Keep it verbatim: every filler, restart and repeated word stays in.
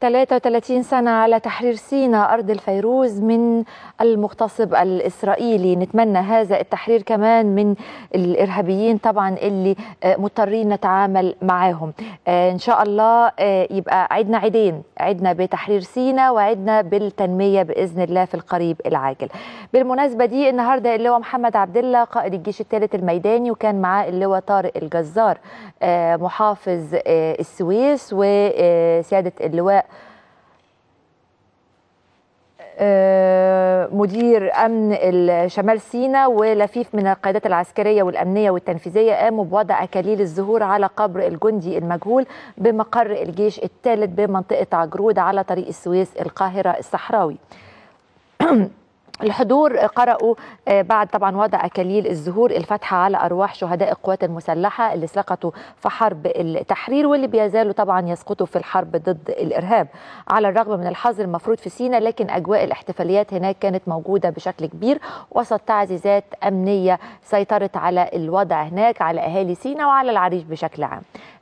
ثلاثة وثلاثين سنة على تحرير سيناء أرض الفيروز من المغتصب الإسرائيلي. نتمنى هذا التحرير كمان من الإرهابيين طبعا اللي مضطرين نتعامل معاهم. إن شاء الله يبقى عدنا عيدين، عدنا بتحرير سيناء وعدنا بالتنمية بإذن الله في القريب العاجل. بالمناسبة دي النهاردة اللواء محمد عبد الله قائد الجيش الثالث الميداني، وكان معاه اللواء طارق الجزار محافظ السويس وسيادة اللواء مدير أمن شمال سيناء ولفيف من القيادات العسكرية والأمنية والتنفيذية، قاموا بوضع أكاليل الزهور على قبر الجندي المجهول بمقر الجيش الثالث بمنطقة عجرود على طريق السويس القاهرة الصحراوي. الحضور قرأوا بعد طبعا وضع أكاليل الزهور الفاتحة على أرواح شهداء القوات المسلحة اللي سقطوا في حرب التحرير واللي بيزالوا طبعا يسقطوا في الحرب ضد الإرهاب. على الرغم من الحظر المفروض في سيناء، لكن أجواء الاحتفاليات هناك كانت موجودة بشكل كبير وسط تعزيزات أمنية سيطرت على الوضع هناك على أهالي سيناء وعلى العريش بشكل عام.